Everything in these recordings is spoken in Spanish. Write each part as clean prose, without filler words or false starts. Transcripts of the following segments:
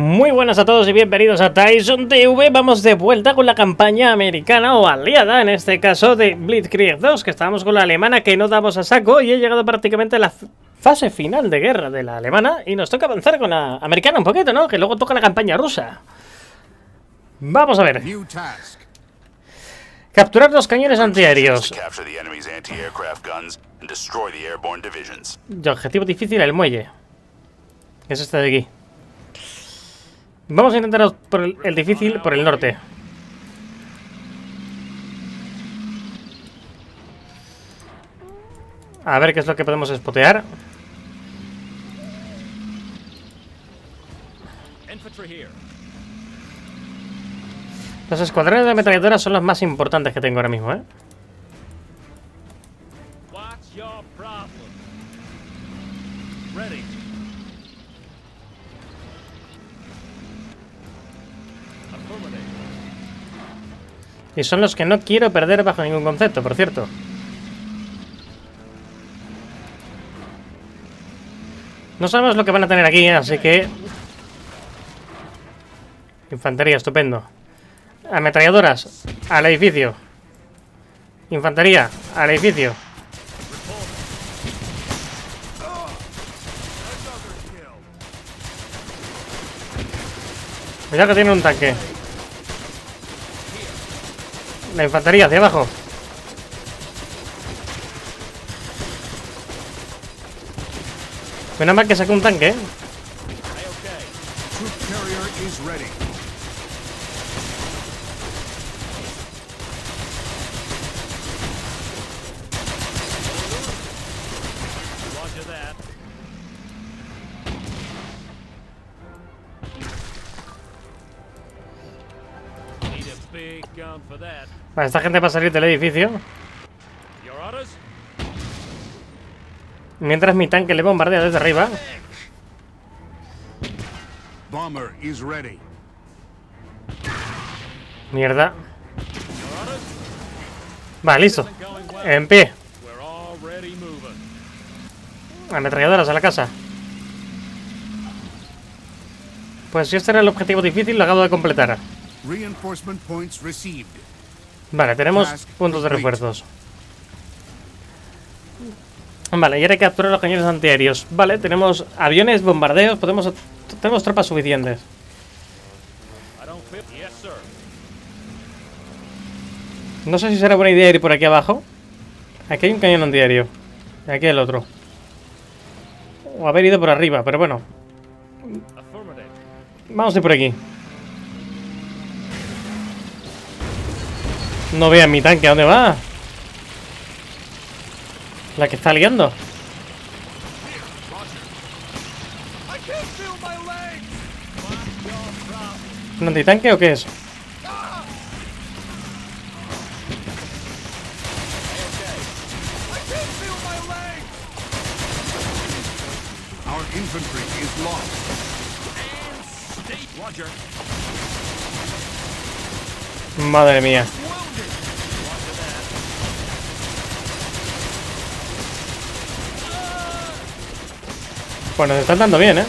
Muy buenas a todos y bienvenidos a TaisonTV. Vamos de vuelta con la campaña americana o aliada, en este caso de Blitzkrieg 2, que estábamos con la alemana que no damos a saco y he llegado prácticamente a la fase final de guerra de la alemana y nos toca avanzar con la americana un poquito, ¿no? Que luego toca la campaña rusa. Vamos a ver. Capturar los cañones antiaéreos. Y objetivo difícil, el muelle. Es este de aquí. Vamos a intentar por el difícil por el norte. A ver qué es lo que podemos espotear. Los escuadrones de ametralladoras son los más importantes que tengo ahora mismo, ¿eh? Y son los que no quiero perder bajo ningún concepto, por cierto. No sabemos lo que van a tener aquí, así que... Infantería, estupendo. Ametralladoras, al edificio. Infantería, al edificio. Cuidado que tiene un tanque. La infantería hacia abajo. Menos mal que saqué un tanque, ¿eh? Vale, esta gente va a salir del edificio. Mientras mi tanque le bombardea desde arriba. Mierda. Vale, listo. En pie. Ametralladoras a la casa. Pues si este era el objetivo difícil, lo acabo de completar. Vale, tenemos puntos de refuerzos. Vale, y ahora hay que capturar los cañones antiaéreos. Vale, tenemos aviones, bombardeos, tenemos tropas suficientes. No sé si será buena idea ir por aquí abajo. Aquí hay un cañón antiaéreo. Y aquí el otro. O haber ido por arriba, pero bueno. Vamos a ir por aquí. No vean mi tanque, ¿a dónde va? La que está liando. ¿Un antitanque o qué es? Madre mía. Pues nos están dando bien, ¿eh?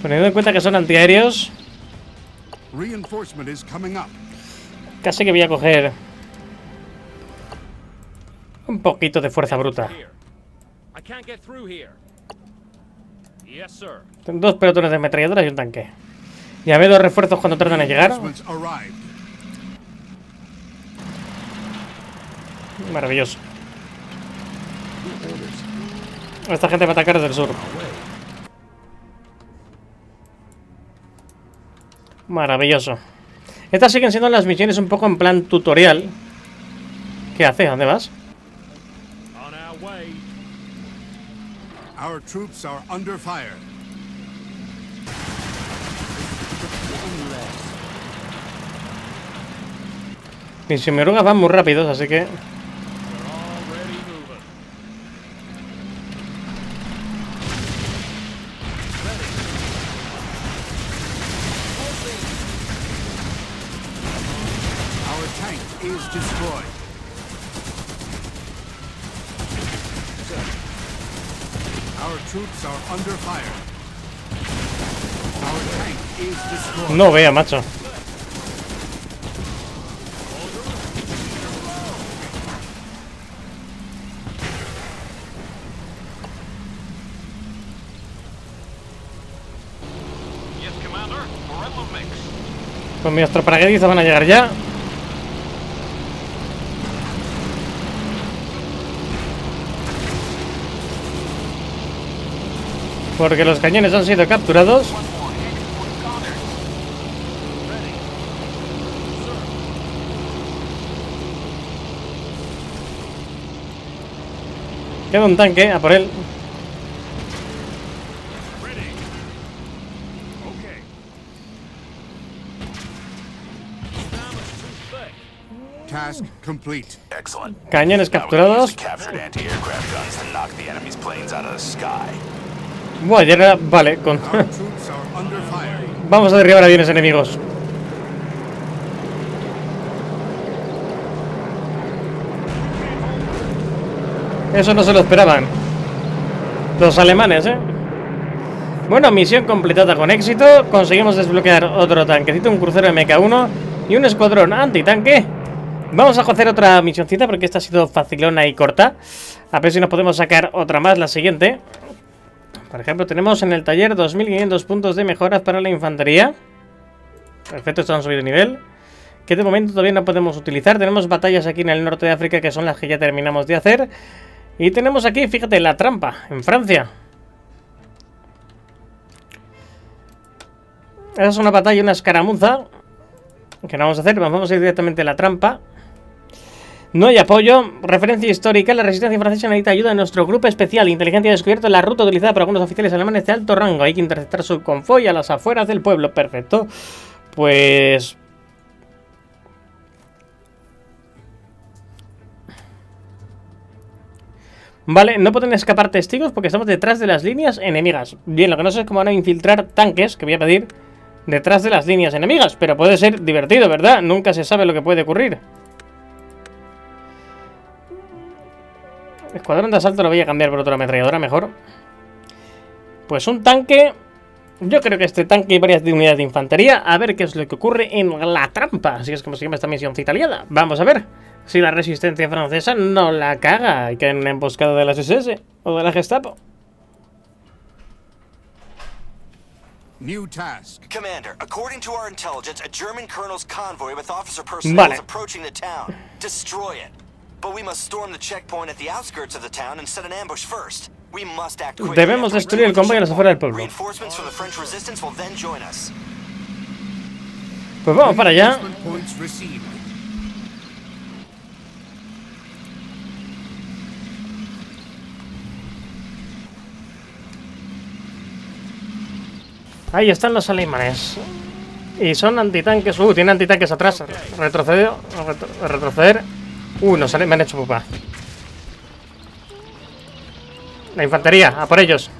Teniendo en cuenta que son antiaéreos, casi que voy a coger un poquito de fuerza bruta. Tengo dos pelotones de ametralladoras y un tanque. Ya veo dos refuerzos cuando tardan en llegar. Maravilloso. Esta gente va a atacar desde el sur. Maravilloso. Estas siguen siendo las misiones un poco en plan tutorial. ¿Qué haces? ¿Dónde vas? Mis semirugas van muy rápidos, así que... No vea, macho. Con mis paracaidistas van a llegar ya. Porque los cañones han sido capturados. Queda un tanque, a por él. Cañones capturados. Bueno, ya era... Vale, con... Vamos a derribar aviones enemigos. Eso no se lo esperaban los alemanes, ¿eh? Bueno, misión completada con éxito. Conseguimos desbloquear otro tanquecito, un crucero MK1 y un escuadrón antitanque. Vamos a hacer otra misioncita porque esta ha sido facilona y corta. A ver si nos podemos sacar otra más, la siguiente. Por ejemplo, tenemos en el taller 2500 puntos de mejoras para la infantería. Perfecto, esto han subido de nivel. Que de momento todavía no podemos utilizar. Tenemos batallas aquí en el norte de África, que son las que ya terminamos de hacer. Y tenemos aquí, fíjate, la trampa, en Francia. Esa es una batalla, una escaramuza, que no vamos a hacer, vamos a ir directamente a la trampa. No hay apoyo. Referencia histórica. La resistencia francesa necesita ayuda de nuestro grupo especial. Inteligencia ha descubierto la ruta utilizada por algunos oficiales alemanes de alto rango. Hay que interceptar su convoy a las afueras del pueblo. Perfecto. Pues... Vale, no pueden escapar testigos porque estamos detrás de las líneas enemigas. Bien, lo que no sé es cómo van a infiltrar tanques, que voy a pedir, detrás de las líneas enemigas. Pero puede ser divertido, ¿verdad? Nunca se sabe lo que puede ocurrir. Escuadrón de asalto lo voy a cambiar por otra ametralladora, mejor. Pues un tanque. Yo creo que este tanque y varias unidades de infantería. A ver qué es lo que ocurre en la trampa. Así es como se llama esta misioncita liada. Vamos a ver si la resistencia francesa no la caga y cae en una emboscada de las SS o de la Gestapo. Vale. Debemos destruir el convoy a las afueras del pueblo. Pues vamos para allá. Ahí están los alemanes. Y son antitanques. Tiene antitanques atrás. Retroceder. Nos me han hecho pupa. La infantería, a por ellos.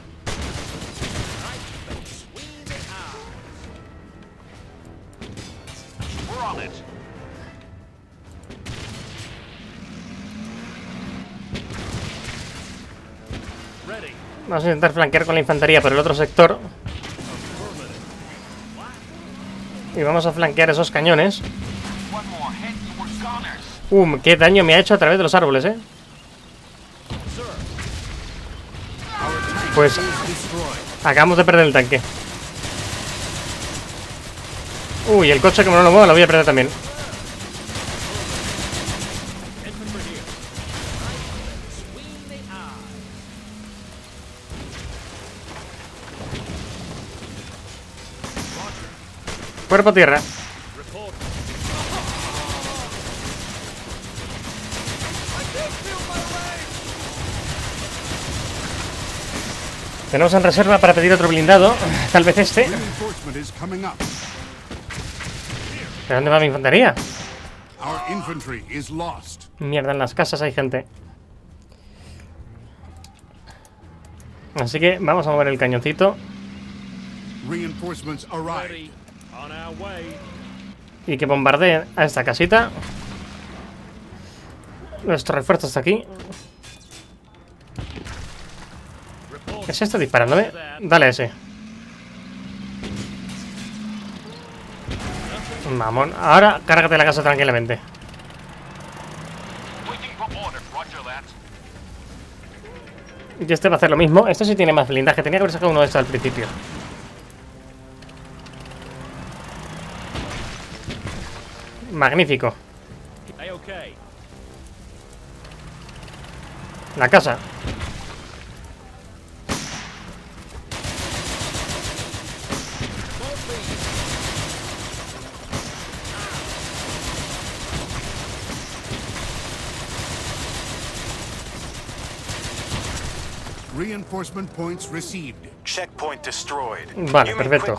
Vamos a intentar flanquear con la infantería por el otro sector. Y vamos a flanquear esos cañones. Qué daño me ha hecho a través de los árboles, ¿eh? Pues acabamos de perder el tanque. El coche, como no lo muevo, lo voy a perder también. Cuerpo a tierra. Tenemos en reserva para pedir otro blindado. Tal vez este. ¿De dónde va mi infantería? Mierda, en las casas hay gente. Así que vamos a mover el cañoncito. Y que bombardeen a esta casita. Nuestro refuerzo está aquí. ¿Qué es esto disparándome? Dale ese. Mamón. Ahora cárgate la casa tranquilamente. Y este va a hacer lo mismo. Esto sí tiene más blindaje. Tenía que haber sacado uno de estos al principio. Magnífico. La casa. Reinforcement points received. Checkpoint destroyed. Vale, perfecto.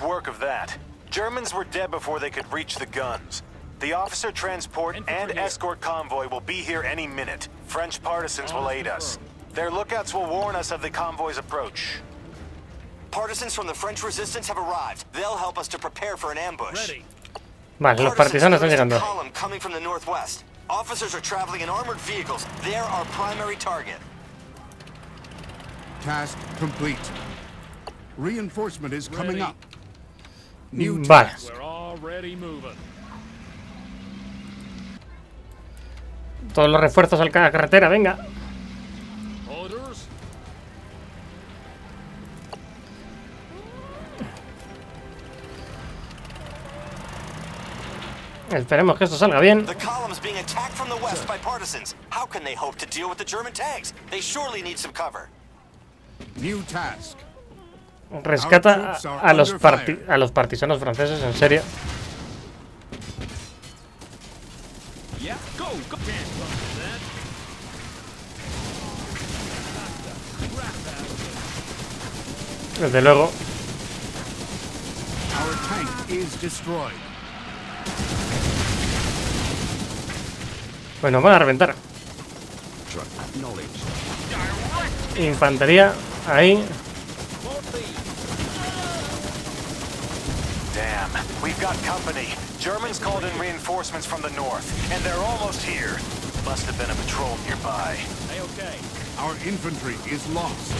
Germans were dead before they could reach the guns. The officer transport and escort convoy will be here any minute. French partisans will aid us. Their lookouts will warn us of the convoy's approach. Partisans from the French resistance have arrived. They'll help us to prepare for an ambush. Vale, los partisanos están llegando. Coming from the northwest. Officers are traveling in armored vehicles. They're our primary target. Task complete. Reinforcement is coming up. New task. Vale. We're already moving. Todos los refuerzos a la carretera, venga. Esperemos que esto salga bien. Rescata a los partisanos franceses, en serio. Desde luego. Bueno, van a reventar. Infantería, ahí. We've got company. Germans called in reinforcements from the north, and they're almost here. Must have been a patrol nearby. Hey, okay. Our infantry is lost.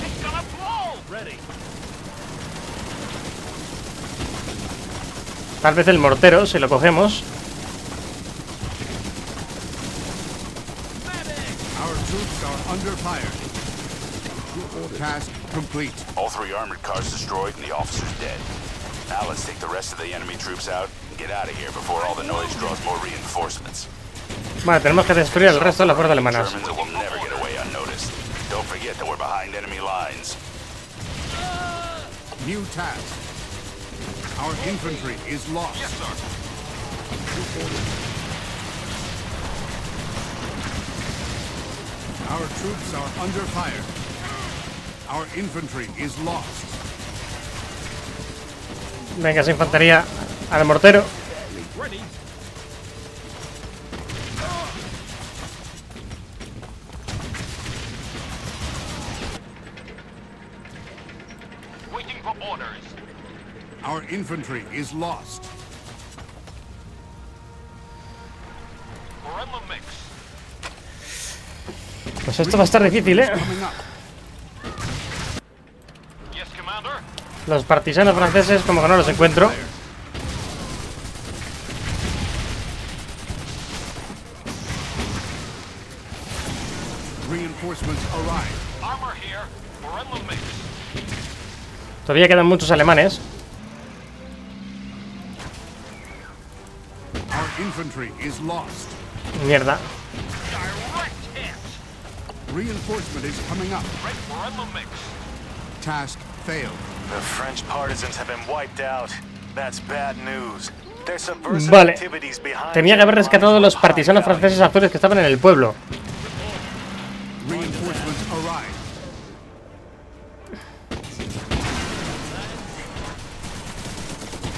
It's gonna blow! Ready. Tal vez el mortero, si lo cogemos. Our troops are under fire. Task complete. All three armored cars destroyed and the officers dead. Now let's take the rest of the enemy troops out and get out of here before all the noise draws more reinforcements. Vale, tenemos que destruir el resto de las fuerzas alemanas. Don't forget that we're behind enemy lines. New task. Our infantry is lost. Yes, sir. Our troops are under fire. Our infantry is lost. Venga, esa infantería al mortero. Waiting for orders. Our infantry is lost. We're in the mix. Pues esto va a estar difícil, ¿eh? Los partisanos franceses, como que no los encuentro. Todavía quedan muchos alemanes. Mierda. Task failed. The French partisans have been wiped out. That's bad news. There's subversive activities behind. Vale. Tenía que haber rescatado a los partisanos franceses azules que estaban en el pueblo. Reinforcements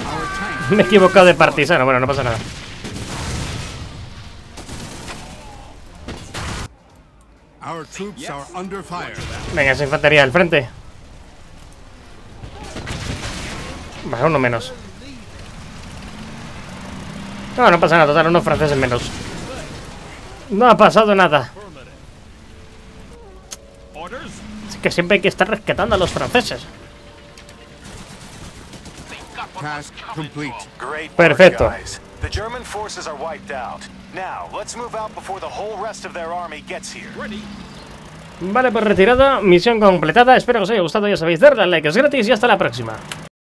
arrive. Me he equivocado de partisano. Bueno, no pasa nada. Our troops are under fire. Venga, esa infantería al frente. Más uno menos. No, no pasa nada, total, unos franceses menos. No ha pasado nada. Así que siempre hay que estar rescatando a los franceses. Perfecto. Vale, pues retirada, misión completada. Espero que os haya gustado, ya sabéis, darle al like, es gratis y hasta la próxima.